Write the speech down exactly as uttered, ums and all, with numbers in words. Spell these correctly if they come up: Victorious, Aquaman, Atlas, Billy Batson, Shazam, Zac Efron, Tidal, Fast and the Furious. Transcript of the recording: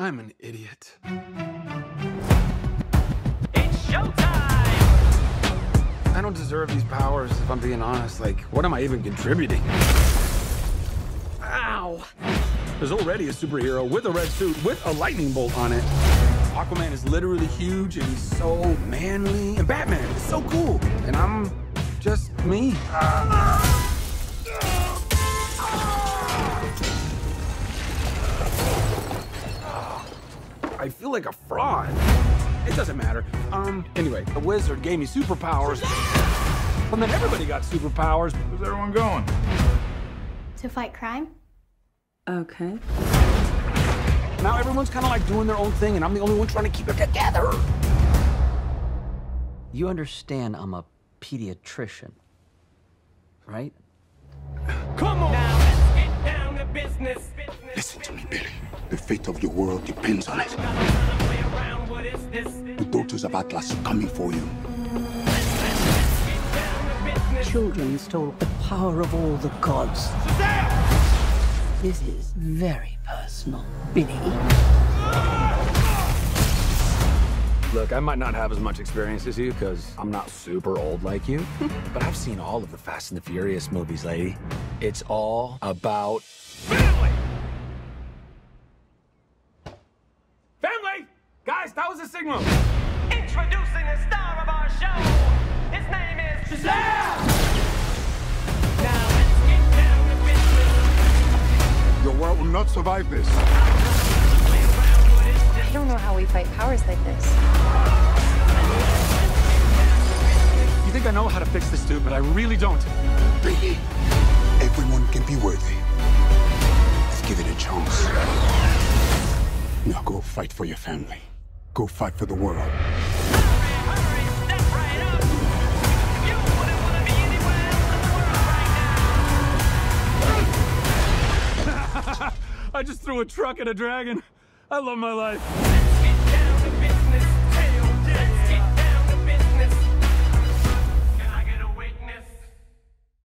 I'm an idiot. It's showtime! I don't deserve these powers, if I'm being honest. Like, what am I even contributing? Ow! There's already a superhero with a red suit with a lightning bolt on it. Aquaman is literally huge, and he's so manly. And Batman is so cool. And I'm just me. Uh... I feel like a fraud. It doesn't matter. Um, anyway, the wizard gave me superpowers. And then everybody got superpowers. Where's everyone going? To fight crime. Okay. Now everyone's kind of like doing their own thing, and I'm the only one trying to keep it together. You understand I'm a pediatrician, right? Come on! Now let's get down to business. Listen to me, Billy. The fate of the world depends on it. The daughters of Atlas are coming for you. Children stole the power of all the gods. Shazam! This is very personal, Billy. Look, I might not have as much experience as you because I'm not super old like you, but I've seen all of the Fast and the Furious movies, lady. It's all about family! Guys, that was a signal. Introducing the star of our show. His name is Shazam! Now let's get down to business. The world will not survive this. I don't know how we fight powers like this. You think I know how to fix this dude, but I really don't. Really? Everyone can be worthy. Let's give it a chance. Now go fight for your family. Go fight for the world. Hurry, hurry, step right up. If you wouldn't want to be anywhere else in the world right now. I just threw a truck at a dragon. I love my life.